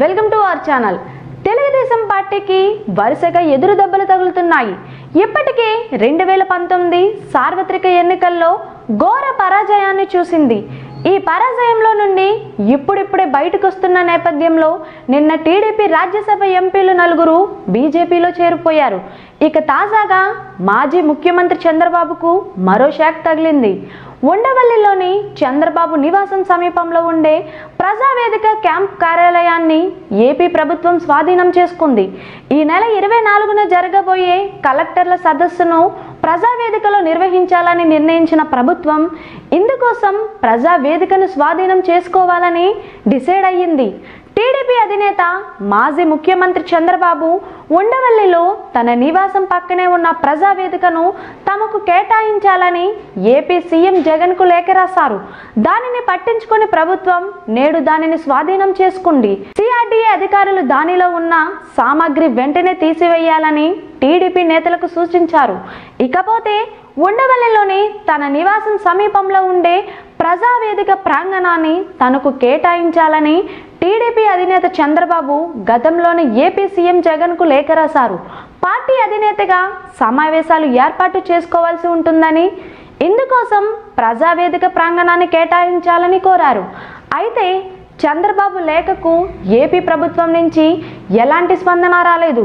Welcome to our channel. Telugu Desam పార్టీకి వరుసగా ఎదురు దెబ్బలు తగులుతున్నాయి. ఇప్పటికే 2019 సార్వత్రిక ఎన్నికల్లో ఘోర పరాజయాన్ని చూసింది. ఈ పరాజయంలో నుండి ఇప్పుడిప్పుడే బయటకు వస్తున్న నేపథ్యంలో నిన్న టీడీపీ రాజ్యసభ ఎంపీలు నలుగురు బీజేపీలో చేరిపోయారు. ఇక తాజాగా మాజీ ముఖ్యమంత్రి చంద్రబాబుకు మరో షాక్ తగిలింది. ఉండవల్లిలోని చంద్రబాబు నివాసం సమీపంలో ఉండే ప్రజా వేదిక క్యాంప్ కార్యాలయాన్ని ఏపీ ప్రభుత్వం స్వాధీనం చేసుకుంది. ఈ నెల 24న జరగబోయే కలెక్టర్ల సదస్సును ప్రజా వేదికలో నిర్వహించాలని నిర్ణయించిన ప్రభుత్వం ఇందుకోసం ప్రజా వేదికను స్వాధీనం చేసుకోవాలని డిసైడ్ అయ్యింది. టీడీపీ అధినేత మాజీ ముఖ్యమంత్రి చంద్రబాబు ఉండవల్లిలో తన నివాసం పక్కనే ఉన్న ప్రజా వేదికను తమకు కేటాయించాలని ఏపీ సీఎం జగన్కు లేఖ రాశారు. దానిని పట్టించుకొని ప్రభుత్వం నేడు దానిని స్వాధీనం చేసుకుంది. CRDA అధికారులు దానిలో ఉన్న సామాగ్రి వెంటనే తీసివేయాలని టీడీపీ నేతలకు సూచించారు. ఇకపోతే ఉండవల్లిలోని తన నివాసం సమీపంలో ఉండే ప్రజావేదిక ప్రాంగణాన్ని తనకు కేటాయించాలని టీడీపీ అధినేత చంద్రబాబు గతంలోని ఏపీ సీఎం జగన్కు లేఖ రాశారు. పార్టీ అధినేతగా సమావేశాలు ఏర్పాటు చేసుకోవాల్సి ఉంటుందని, ఇందుకోసం ప్రజావేదిక ప్రాంగణాన్ని కేటాయించాలని కోరారు. అయితే చంద్రబాబు లేఖకు ఏపీ ప్రభుత్వం నుంచి ఎలాంటి స్పందన రాలేదు.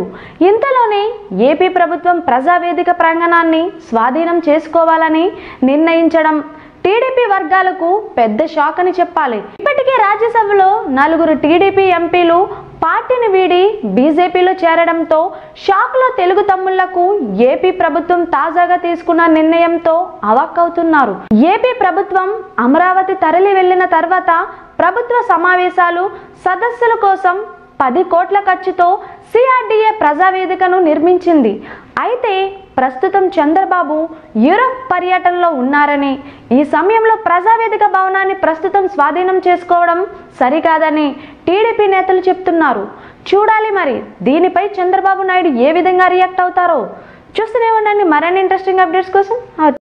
ఇంతలోనే ఏపీ ప్రభుత్వం ప్రజావేదిక ప్రాంగణాన్ని స్వాధీనం చేసుకోవాలని నిర్ణయించడం టీడీపీ వర్గాలకు పెద్ద షాక్ అని చెప్పాలి. ఇప్పటికే రాజ్యసభలో నలుగురు టీడీపీ ఎంపీలు పార్టీని వీడి బీజేపీలో చేరడంతో షాక్లో తెలుగు తమ్ముళ్లకు ఏపీ ప్రభుత్వం తాజాగా తీసుకున్న నిర్ణయంతో అవాక్కవుతున్నారు. ఏపీ ప్రభుత్వం అమరావతి తరలి వెళ్లిన తర్వాత ప్రభుత్వ సమావేశాలు, సదస్సుల కోసం 10 కోట్ల ఖర్చుతో CRDA ప్రజావేదికను నిర్మించింది. అయితే ప్రస్తుతం చంద్రబాబు యూరప్ పర్యటనలో ఉన్నారని, ఈ సమయంలో ప్రజావేదిక భవనాన్ని ప్రస్తుతం స్వాధీనం చేసుకోవడం సరికాదని టీడీపీ నేతలు చెప్తున్నారు. చూడాలి మరి దీనిపై చంద్రబాబు నాయుడు ఏ విధంగా రియాక్ట్ అవుతారో. చూస్తూనే ఉండండి మరిన్ని ఇంట్రెస్టింగ్ అప్డేట్స్ కోసం.